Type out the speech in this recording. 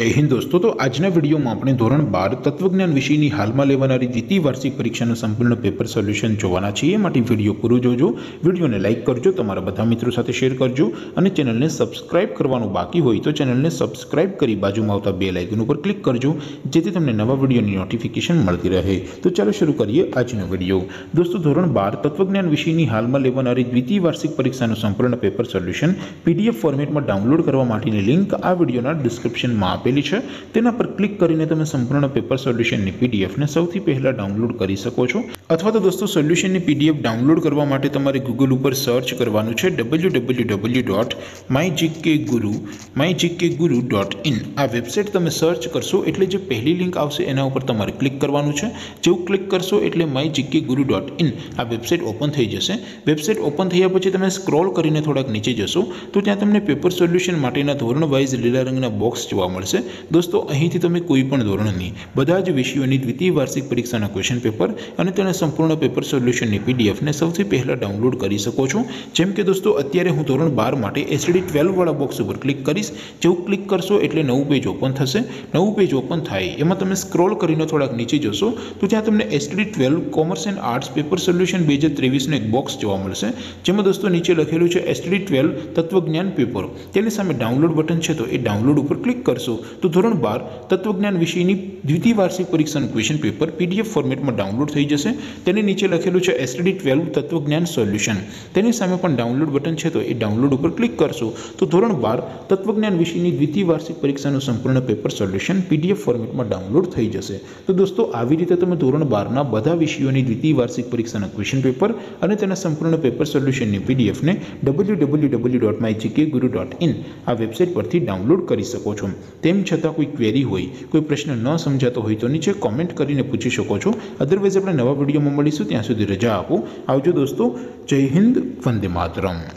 जय हिंद दोस्तों, तो आजना वीडियो में आपणे ધોરણ 12 तत्वज्ञान विषय की हाल में लेवानारी द्वितीय वार्षिक परीक्षा संपूर्ण पेपर सोल्यूशन जोवाना छीए। माटे वीडियो पूरो जोजो, वीडियो ने लाइक करजो, तमारा बधा मित्रों साथे शेर करजो और चेनल ने सब्सक्राइब करवानुं बाकी होय तो चेनल ने सब्सक्राइब करी बाजुमां आवता बेल आइकन पर क्लिक करजो, जेथी तमने नवा वीडियो की नोटिफिकेशन मळती रहे। तो चलो शुरू करिए आजनो वीडियो। दोस्तों, धोरण 12 तत्वज्ञान विषय की हाल में लेवानारी द्वितीय वार्षिक परीक्षा संपूर्ण पेपर सोल्यूशन पीडीएफ फॉर्मेट में डाउनलॉड करवा माटेनी लिंक आ वीडियोना डिस्क्रिप्शन में आप तेना पर क्लिक करीने तमे संपूर्ण पेपर सोल्यूशन नी पीडीएफ ने सौथी पहला डाउनलॉड करी सको छो। अथवा तो दोस्तों, सोल्यूशन नी पीडीएफ डाउनलॉड करवा माटे तमारे गूगल पर सर्च करवानुं छे www.mygkguru.in। आ वेबसाइट तमे सर्च करशो एटले जे पहली लिंक आवशे एना उपर तमारे क्लिक करवानुं छे। जेवू क्लिक करशो एटले mygkguru.in आ वेबसाइट ओपन थई जशे। वेबसाइट ओपन थया पछी तमे स्क्रॉल करीने थोड़ाक नीचे जशो तो त्यां तमने पेपर सोल्यूशन माटेना धोरण वाइज लीला रंगना बॉक्स जोवा मळशे। दोस्तों, अहींथी तमे कोईपण धोरणनी बधा ज विषयोनी द्वितीय वार्षिक परीक्षाना क्वेश्चन पेपर अने तेना संपूर्ण पेपर सोल्यूशननी पीडीएफ ने सौथी पहला डाउनलॉड करी सको छो। जेम के दोस्तों, अत्यारे हूँ धोरण 12 माटे एसडी 12 वाला बॉक्स पर क्लिक करीश। जेवू क्लिक करशो एटले नवुं पेज ओपन थशे। नवुं पेज ओपन थाय एमां तमे स्क्रॉल करीने थोड़ाक नीचे जशो तो त्यां तमने SD 12 commerce and arts paper solution 2023 नो एक बॉक्स जोवा मळशे, जेमां दोस्तों नीचे लखेलुं छे एसडी 12 तत्वज्ञान पेपर। तेनी सामे डाउनलॉड बटन छे तो ए डाउनलॉड उपर क्लिक करशो तो धोरण 12 तत्वज्ञान विषय की द्वितीय वार्षिक परीक्षा क्वेश्चन पेपर पीडीएफ फॉर्मेट में डाउनलॉड थी जैसे। नीचे लखेलू है एसडी 12 तत्वज्ञान सोल्यूशन। तेनी सामे पण डाउनलॉड बटन है तो ये डाउनलॉड पर क्लिक करशो तो धोरण 12 तत्वज्ञान विषय की द्वितीय वार्षिक परीक्षा संपूर्ण पेपर सोल्यूशन पीडीएफ फॉर्मेट में डाउनलॉड थी जैसे। तो दोस्तों, आई रीते तुम धोरण 12 ना बधा विषयों की द्वितीय वार्षिक परीक्षा क्वेश्चन पेपर और तेना संपूर्ण पेपर सोल्यूशन पीडीएफ ने www.mygkguru.in आ वेबसाइट पर डाउनलॉड कर सको। तेम छतां कोई क्वेरी होय, कोई प्रश्न न समझाता होय तो नीचे कॉमेंट करीने पूछी शको छो। अदरवाइज आपणे नवा विडियोमां मळीशुं, त्यां सुधी रजा आपो। आवजो दोस्तों, जय हिंद, वंदे मातरम।